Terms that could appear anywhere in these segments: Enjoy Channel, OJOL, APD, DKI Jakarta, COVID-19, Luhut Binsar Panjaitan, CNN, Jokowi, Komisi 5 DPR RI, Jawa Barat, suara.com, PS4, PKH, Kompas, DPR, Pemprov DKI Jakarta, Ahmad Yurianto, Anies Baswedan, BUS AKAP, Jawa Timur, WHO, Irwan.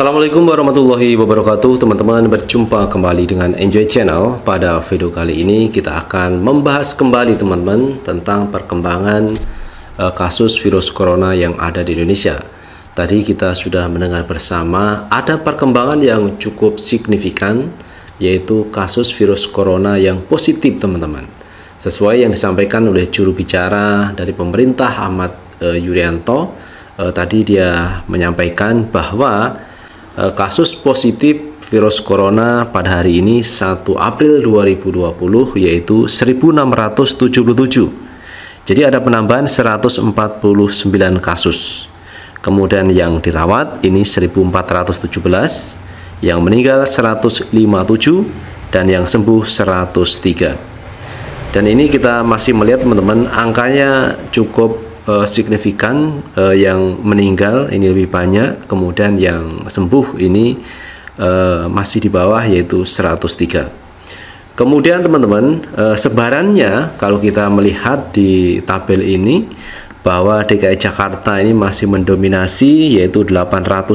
Assalamualaikum warahmatullahi wabarakatuh. Teman-teman, berjumpa kembali dengan Enjoy Channel. Pada video kali ini kita akan membahas kembali teman-teman tentang perkembangan kasus virus corona yang ada di Indonesia. Tadi kita sudah mendengar bersama ada perkembangan yang cukup signifikan, yaitu kasus virus corona yang positif teman-teman. Sesuai yang disampaikan oleh juru bicara dari pemerintah Ahmad Yurianto, tadi dia menyampaikan bahwa kasus positif virus corona pada hari ini 1 April 2020 yaitu 1.677. Jadi ada penambahan 149 kasus. Kemudian yang dirawat ini 1.417, yang meninggal 157, dan yang sembuh 103. Dan ini kita masih melihat teman-teman angkanya cukup signifikan, yang meninggal ini lebih banyak, kemudian yang sembuh ini masih di bawah yaitu 103. Kemudian teman-teman, sebarannya kalau kita melihat di tabel ini bahwa DKI Jakarta ini masih mendominasi yaitu 808,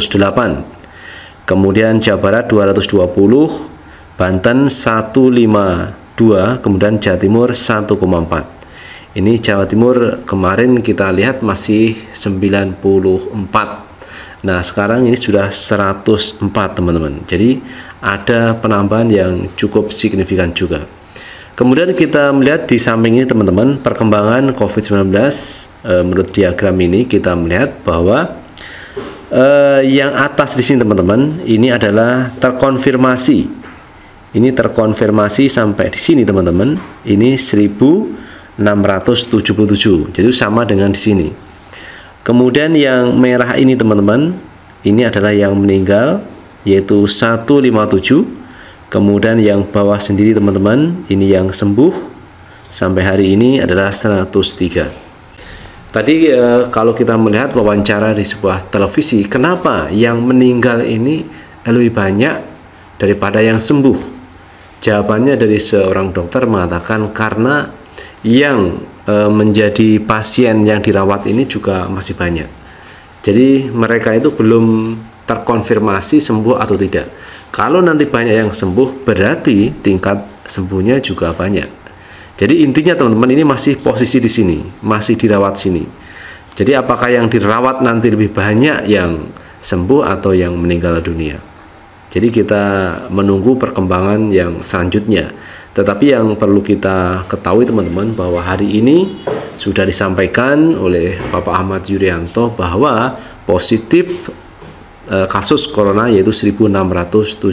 kemudian Jawa Barat 220, Banten 152, kemudian Jawa Timur 1,4. Ini Jawa Timur kemarin kita lihat masih 94. Nah, sekarang ini sudah 104, teman-teman. Jadi, ada penambahan yang cukup signifikan juga. Kemudian kita melihat di samping ini, teman-teman, perkembangan COVID-19 menurut diagram ini kita melihat bahwa yang atas di sini, teman-teman, ini adalah terkonfirmasi. Ini terkonfirmasi sampai di sini, teman-teman. Ini 1.677, jadi sama dengan di sini. Kemudian yang merah ini teman-teman, ini adalah yang meninggal yaitu 157. Kemudian yang bawah sendiri teman-teman, ini yang sembuh sampai hari ini adalah 103. Tadi kalau kita melihat wawancara di sebuah televisi, kenapa yang meninggal ini lebih banyak daripada yang sembuh? Jawabannya dari seorang dokter mengatakan karena yang menjadi pasien yang dirawat ini juga masih banyak. Jadi mereka itu belum terkonfirmasi sembuh atau tidak. Kalau nanti banyak yang sembuh berarti tingkat sembuhnya juga banyak. Jadi intinya teman-teman, ini masih posisi di sini, masih dirawat sini. Jadi apakah yang dirawat nanti lebih banyak yang sembuh atau yang meninggal dunia? Jadi kita menunggu perkembangan yang selanjutnya. Tetapi yang perlu kita ketahui teman-teman, bahwa hari ini sudah disampaikan oleh Bapak Ahmad Yurianto bahwa positif kasus corona yaitu 1.677.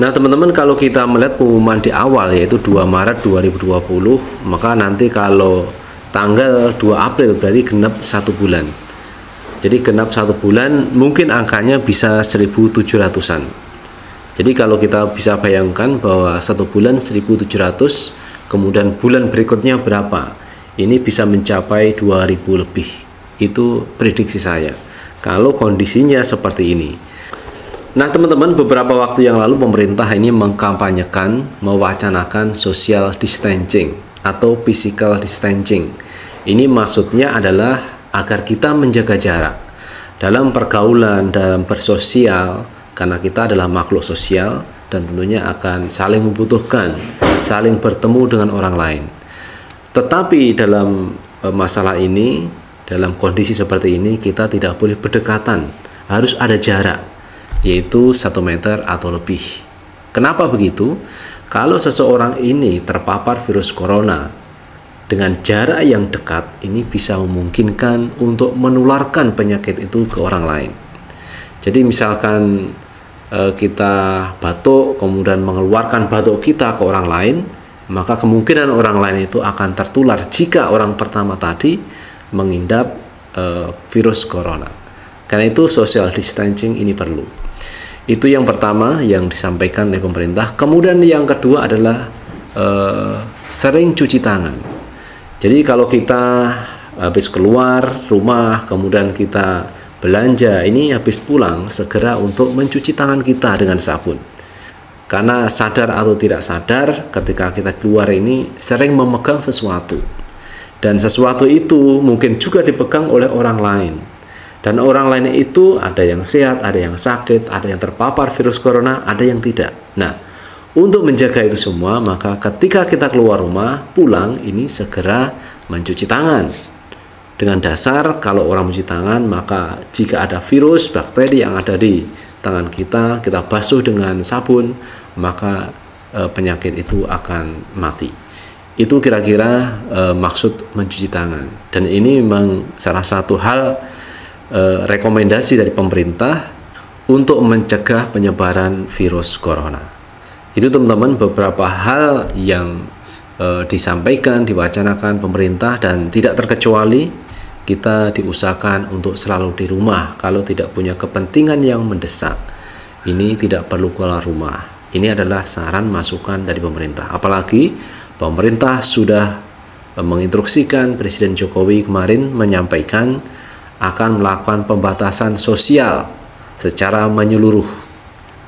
Nah teman-teman, kalau kita melihat pengumuman di awal yaitu 2 Maret 2020, maka nanti kalau tanggal 2 April berarti genap 1 bulan. Jadi genap 1 bulan mungkin angkanya bisa 1.700-an. Jadi kalau kita bisa bayangkan bahwa 1 bulan 1.700, kemudian bulan berikutnya berapa? Ini bisa mencapai 2.000 lebih. Itu prediksi saya kalau kondisinya seperti ini. Nah teman-teman, beberapa waktu yang lalu pemerintah ini mengkampanyekan, mewacanakan social distancing atau physical distancing. Ini maksudnya adalah agar kita menjaga jarak dalam pergaulan, dalam bersosial, karena kita adalah makhluk sosial dan tentunya akan saling membutuhkan, saling bertemu dengan orang lain. Tetapi dalam masalah ini, dalam kondisi seperti ini, kita tidak boleh berdekatan, harus ada jarak, yaitu 1 meter atau lebih. Kenapa begitu? Kalau seseorang ini terpapar virus corona, dengan jarak yang dekat ini bisa memungkinkan untuk menularkan penyakit itu ke orang lain. Jadi misalkan kita batuk kemudian mengeluarkan batuk kita ke orang lain, maka kemungkinan orang lain itu akan tertular jika orang pertama tadi mengidap virus corona. Karena itu social distancing ini perlu. Itu yang pertama yang disampaikan oleh pemerintah. Kemudian yang kedua adalah sering cuci tangan. Jadi kalau kita habis keluar rumah, kemudian kita belanja, ini habis pulang, segera untuk mencuci tangan kita dengan sabun. Karena sadar atau tidak sadar, ketika kita keluar ini sering memegang sesuatu. Dan sesuatu itu mungkin juga dipegang oleh orang lain. Dan orang lainnya itu ada yang sehat, ada yang sakit, ada yang terpapar virus corona, ada yang tidak. Nah, untuk menjaga itu semua, maka ketika kita keluar rumah, pulang, ini segera mencuci tangan. Dengan dasar, kalau orang mencuci tangan, maka jika ada virus, bakteri yang ada di tangan kita, kita basuh dengan sabun, maka penyakit itu akan mati. Itu kira-kira maksud mencuci tangan. Dan ini memang salah satu hal rekomendasi dari pemerintah untuk mencegah penyebaran virus corona. Itu teman-teman beberapa hal yang disampaikan, diwacanakan pemerintah, dan tidak terkecuali kita diusahakan untuk selalu di rumah. Kalau tidak punya kepentingan yang mendesak, ini tidak perlu keluar rumah. Ini adalah saran masukan dari pemerintah. Apalagi pemerintah sudah menginstruksikan Presiden Jokowi kemarin menyampaikan akan melakukan pembatasan sosial secara menyeluruh,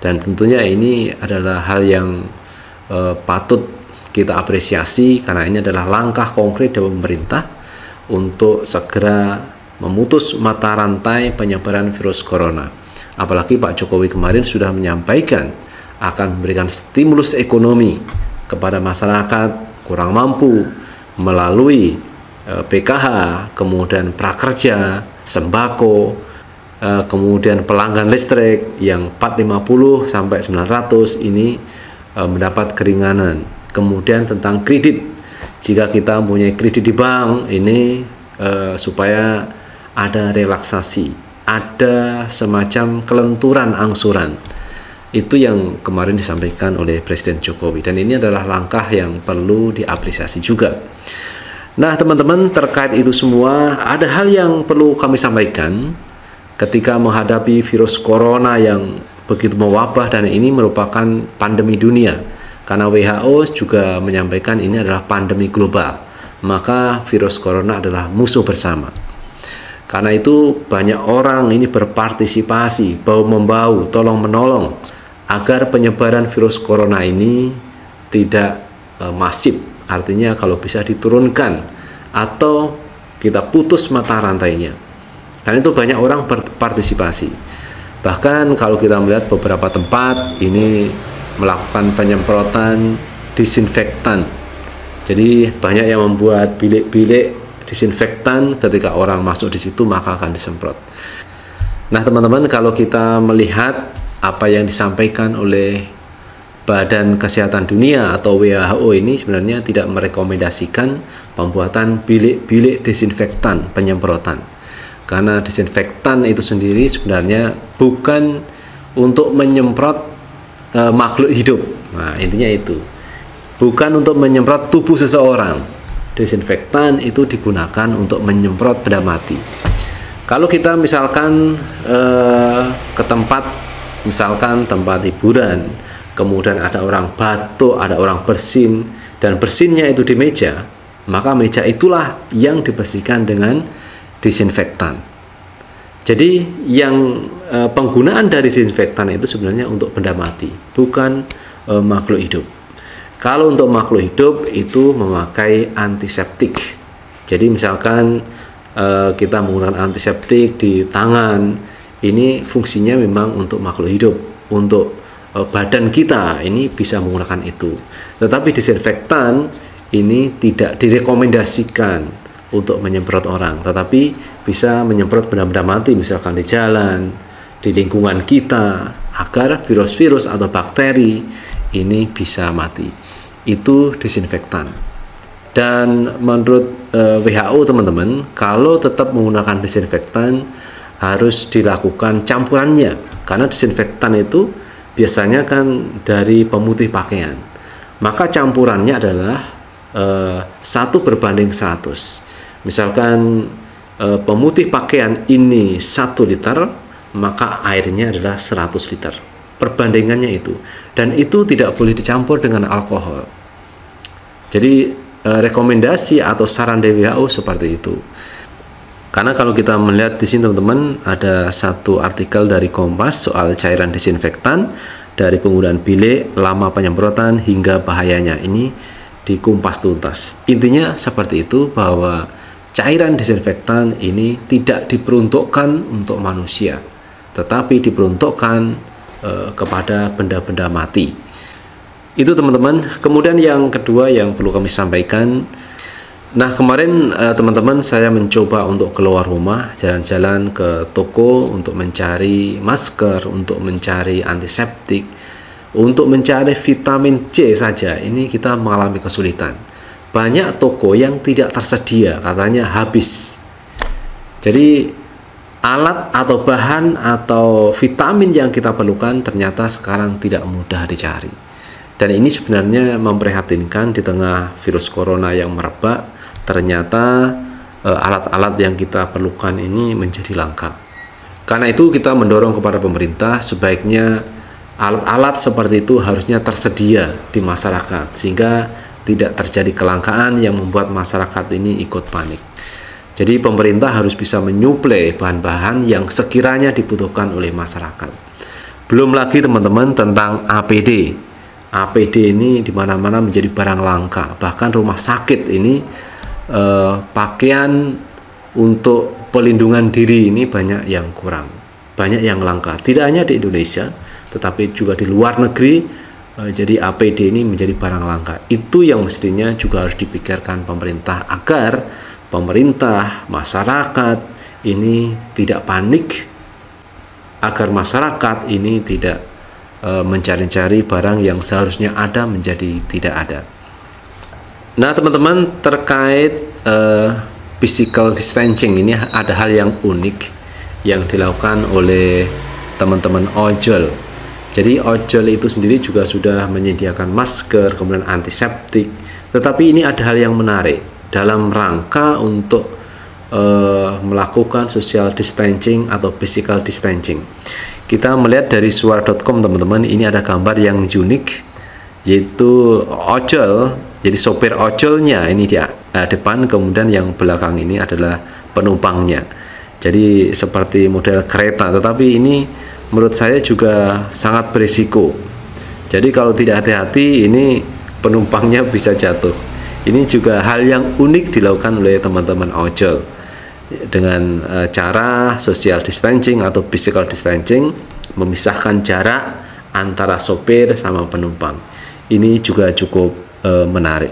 dan tentunya ini adalah hal yang patut kita apresiasi karena ini adalah langkah konkret dari pemerintah untuk segera memutus mata rantai penyebaran virus corona. Apalagi Pak Jokowi kemarin sudah menyampaikan akan memberikan stimulus ekonomi kepada masyarakat kurang mampu melalui PKH, kemudian prakerja, sembako, kemudian pelanggan listrik yang 450 sampai 900 ini mendapat keringanan. Kemudian tentang kredit, jika kita mempunyai kredit di bank ini supaya ada relaksasi, ada semacam kelenturan angsuran. Itu yang kemarin disampaikan oleh Presiden Jokowi, dan ini adalah langkah yang perlu diapresiasi juga. Nah teman-teman, terkait itu semua ada hal yang perlu kami sampaikan ketika menghadapi virus corona yang begitu mewabah, dan ini merupakan pandemi dunia karena WHO juga menyampaikan ini adalah pandemi global, maka virus corona adalah musuh bersama. Karena itu banyak orang ini berpartisipasi bau-membau, tolong-menolong agar penyebaran virus corona ini tidak masif. Artinya kalau bisa diturunkan atau kita putus mata rantainya. Karena itu banyak orang berpartisipasi. Bahkan kalau kita melihat beberapa tempat ini melakukan penyemprotan disinfektan. Jadi banyak yang membuat bilik-bilik disinfektan, ketika orang masuk di situ maka akan disemprot. Nah teman-teman, kalau kita melihat apa yang disampaikan oleh Badan Kesehatan Dunia atau WHO ini sebenarnya tidak merekomendasikan pembuatan bilik-bilik disinfektan penyemprotan, karena disinfektan itu sendiri sebenarnya bukan untuk menyemprot makhluk hidup. Nah, intinya itu bukan untuk menyemprot tubuh seseorang. Disinfektan itu digunakan untuk menyemprot benda mati. Kalau kita misalkan ke tempat, misalkan tempat hiburan, kemudian ada orang batuk, ada orang bersin, dan bersinnya itu di meja, maka meja itulah yang dibersihkan dengan disinfektan. Jadi yang penggunaan dari disinfektan itu sebenarnya untuk benda mati, bukan makhluk hidup. Kalau untuk makhluk hidup itu memakai antiseptik. Jadi misalkan kita menggunakan antiseptik di tangan, ini fungsinya memang untuk makhluk hidup, untuk badan kita ini bisa menggunakan itu. Tetapi disinfektan ini tidak direkomendasikan untuk menyemprot orang, tetapi bisa menyemprot benda-benda mati, misalkan di jalan, di lingkungan kita, agar virus-virus atau bakteri ini bisa mati. Itu disinfektan. Dan menurut WHO teman-teman, kalau tetap menggunakan disinfektan harus dilakukan campurannya, karena disinfektan itu biasanya kan dari pemutih pakaian, maka campurannya adalah 1/100. Misalkan pemutih pakaian ini 1 liter, maka airnya adalah 100 liter. Perbandingannya itu, dan itu tidak boleh dicampur dengan alkohol. Jadi rekomendasi atau saran WHO seperti itu. Karena kalau kita melihat di sini teman-teman, ada satu artikel dari Kompas soal cairan disinfektan dari penggunaan bilik, lama penyemprotan hingga bahayanya, ini dikupas tuntas. Intinya seperti itu, bahwa cairan disinfektan ini tidak diperuntukkan untuk manusia, tetapi diperuntukkan kepada benda-benda mati. Itu teman-teman. Kemudian yang kedua yang perlu kami sampaikan, nah kemarin teman-teman saya mencoba untuk keluar rumah, jalan-jalan ke toko untuk mencari masker, untuk mencari antiseptik, untuk mencari vitamin C saja. Ini kita mengalami kesulitan. Banyak toko yang tidak tersedia, katanya habis. Jadi alat atau bahan atau vitamin yang kita perlukan ternyata sekarang tidak mudah dicari. Dan ini sebenarnya memprihatinkan di tengah virus corona yang merebak. Ternyata alat-alat yang kita perlukan ini menjadi langka. Karena itu kita mendorong kepada pemerintah sebaiknya alat-alat seperti itu harusnya tersedia di masyarakat, sehingga tidak terjadi kelangkaan yang membuat masyarakat ini ikut panik. Jadi pemerintah harus bisa menyuplai bahan-bahan yang sekiranya dibutuhkan oleh masyarakat. Belum lagi teman-teman tentang APD. APD ini di mana-mana menjadi barang langka. Bahkan rumah sakit ini pakaian untuk pelindungan diri ini banyak yang kurang, banyak yang langka. Tidak hanya di Indonesia, tetapi juga di luar negeri. Jadi APD ini menjadi barang langka. Itu yang mestinya juga harus dipikirkan pemerintah, agar pemerintah, masyarakat ini tidak panik, agar masyarakat ini tidak mencari-cari barang yang seharusnya ada menjadi tidak ada. Nah teman-teman, terkait physical distancing ini ada hal yang unik yang dilakukan oleh teman-teman OJOL. Jadi OJOL itu sendiri juga sudah menyediakan masker, kemudian antiseptik. Tetapi ini ada hal yang menarik dalam rangka untuk melakukan social distancing atau physical distancing. Kita melihat dari suara.com teman-teman, ini ada gambar yang unik, yaitu OJOL. Jadi sopir OJOLnya ini di depan, kemudian yang belakang ini adalah penumpangnya. Jadi seperti model kereta, tetapi ini menurut saya juga sangat berisiko. Jadi kalau tidak hati-hati ini penumpangnya bisa jatuh. Ini juga hal yang unik dilakukan oleh teman-teman OJOL dengan cara social distancing atau physical distancing, memisahkan jarak antara sopir sama penumpang. Ini juga cukup menarik.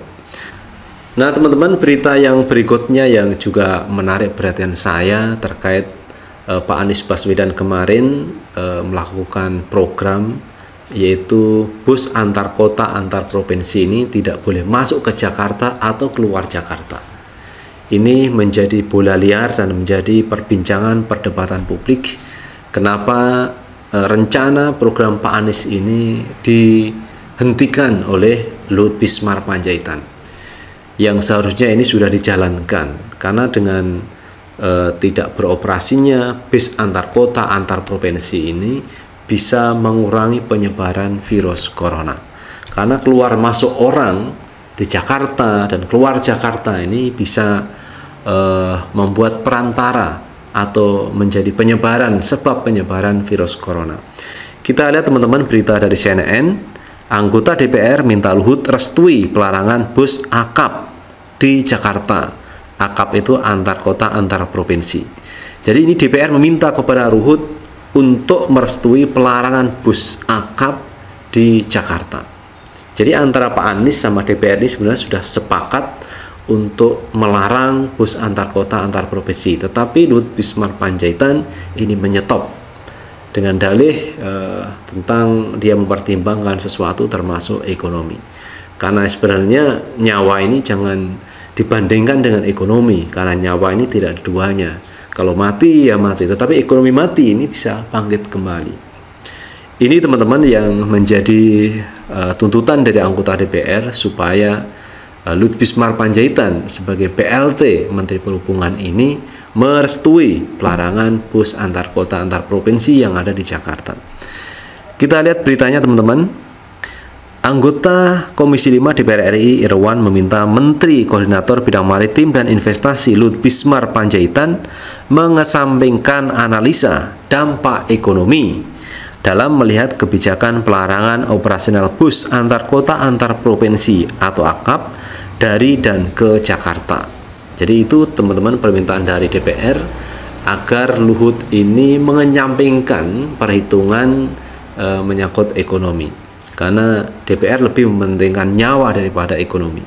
Nah teman-teman, berita yang berikutnya yang juga menarik perhatian saya terkait Pak Anies Baswedan kemarin melakukan program, yaitu bus antar kota antar provinsi ini tidak boleh masuk ke Jakarta atau keluar Jakarta. Ini menjadi bola liar dan menjadi perbincangan perdebatan publik. Kenapa rencana program Pak Anies ini dihentikan oleh Luhut Binsar Panjaitan, yang seharusnya ini sudah dijalankan? Karena dengan tidak beroperasinya bis antar kota antar provinsi ini bisa mengurangi penyebaran virus corona. Karena keluar masuk orang di Jakarta dan keluar Jakarta ini bisa membuat perantara atau menjadi penyebaran, sebab penyebaran virus corona. Kita lihat teman-teman berita dari CNN, anggota DPR minta Luhut restui pelarangan bus AKAP di Jakarta. AKAP itu antar kota antar provinsi. Jadi ini DPR meminta kepada Luhut untuk merestui pelarangan bus AKAP di Jakarta. Jadi antara Pak Anies sama DPR ini sebenarnya sudah sepakat untuk melarang bus antar kota antar provinsi. Tetapi Luhut Binsar Panjaitan ini menyetop dengan dalih tentang dia mempertimbangkan sesuatu termasuk ekonomi. Karena sebenarnya nyawa ini jangan dibandingkan dengan ekonomi, karena nyawa ini tidak ada duanya. Kalau mati ya mati, tetapi ekonomi mati ini bisa bangkit kembali. Ini teman-teman yang menjadi tuntutan dari anggota DPR supaya Luhut Binsar Panjaitan sebagai PLT Menteri Perhubungan ini merestui pelarangan bus antar kota antar provinsi yang ada di Jakarta. Kita lihat beritanya teman-teman. Anggota Komisi 5 DPR RI Irwan meminta Menteri Koordinator Bidang Maritim dan Investasi Luhut Binsar Panjaitan mengesampingkan analisa dampak ekonomi dalam melihat kebijakan pelarangan operasional bus antar kota antar provinsi atau AKAP dari dan ke Jakarta. Jadi itu teman-teman permintaan dari DPR agar Luhut ini mengenyampingkan perhitungan menyangkut ekonomi, karena DPR lebih mementingkan nyawa daripada ekonomi.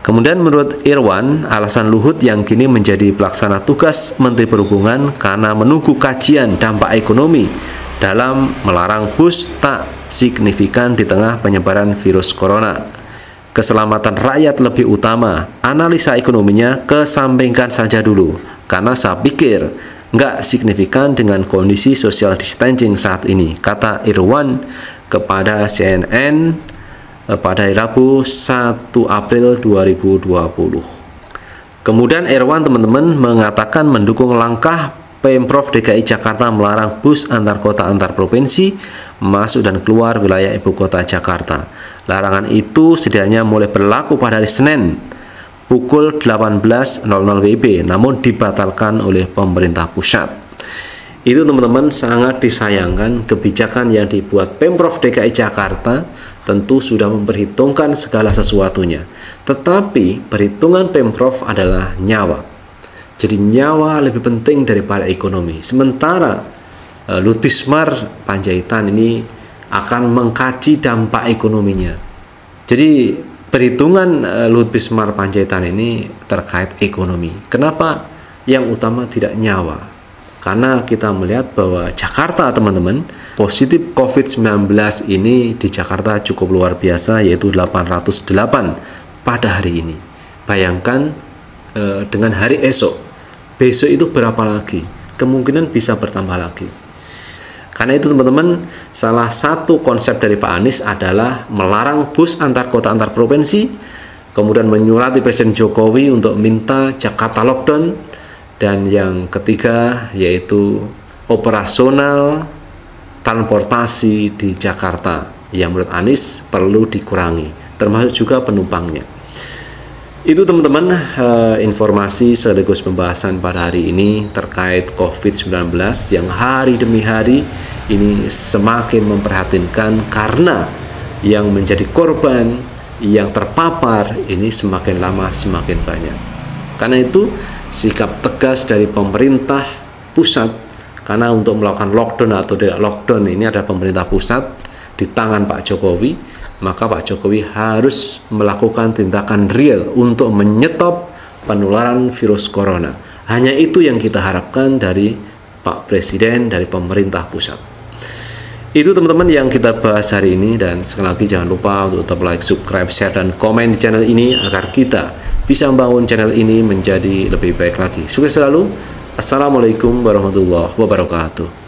Kemudian menurut Irwan, alasan Luhut yang kini menjadi pelaksana tugas Menteri Perhubungan karena menunggu kajian dampak ekonomi dalam melarang bus tak signifikan di tengah penyebaran virus corona. Keselamatan rakyat lebih utama, analisa ekonominya kesampingkan saja dulu, karena saya pikir nggak signifikan dengan kondisi social distancing saat ini, kata Irwan kepada CNN pada hari Rabu 1 April 2020. Kemudian Irwan, teman-teman, mengatakan mendukung langkah Pemprov DKI Jakarta melarang bus antar kota antar provinsi masuk dan keluar wilayah ibu kota Jakarta. Larangan itu setidaknya mulai berlaku pada hari Senin pukul 18.00 WIB, namun dibatalkan oleh pemerintah pusat. Itu teman-teman sangat disayangkan, kebijakan yang dibuat Pemprov DKI Jakarta tentu sudah memperhitungkan segala sesuatunya, tetapi perhitungan Pemprov adalah nyawa. Jadi nyawa lebih penting daripada ekonomi. Sementara Luhut Binsar Panjaitan ini akan mengkaji dampak ekonominya. Jadi perhitungan Luhut Binsar Panjaitan ini terkait ekonomi. Kenapa yang utama tidak nyawa? Karena kita melihat bahwa Jakarta, teman-teman, positif COVID-19 ini di Jakarta cukup luar biasa, yaitu 808 pada hari ini. Bayangkan dengan hari esok, besok itu berapa lagi? Kemungkinan bisa bertambah lagi. Karena itu, teman-teman, salah satu konsep dari Pak Anies adalah melarang bus antar kota antar provinsi, kemudian menyurati Presiden Jokowi untuk minta Jakarta lockdown. Dan yang ketiga yaitu operasional transportasi di Jakarta yang menurut Anies perlu dikurangi, termasuk juga penumpangnya. Itu teman-teman informasi sekaligus pembahasan pada hari ini terkait COVID-19 yang hari demi hari ini semakin memprihatinkan, karena yang menjadi korban, yang terpapar ini semakin lama semakin banyak. Karena itu sikap tegas dari pemerintah pusat, karena untuk melakukan lockdown atau tidak lockdown ini ada pemerintah pusat di tangan Pak Jokowi, maka Pak Jokowi harus melakukan tindakan real untuk menyetop penularan virus corona. Hanya itu yang kita harapkan dari Pak Presiden, dari pemerintah pusat. Itu teman-teman yang kita bahas hari ini, dan sekali lagi jangan lupa untuk tetap like, subscribe, share, dan komen di channel ini agar kita bisa membangun channel ini menjadi lebih baik lagi. Sukses selalu. Assalamualaikum warahmatullahi wabarakatuh.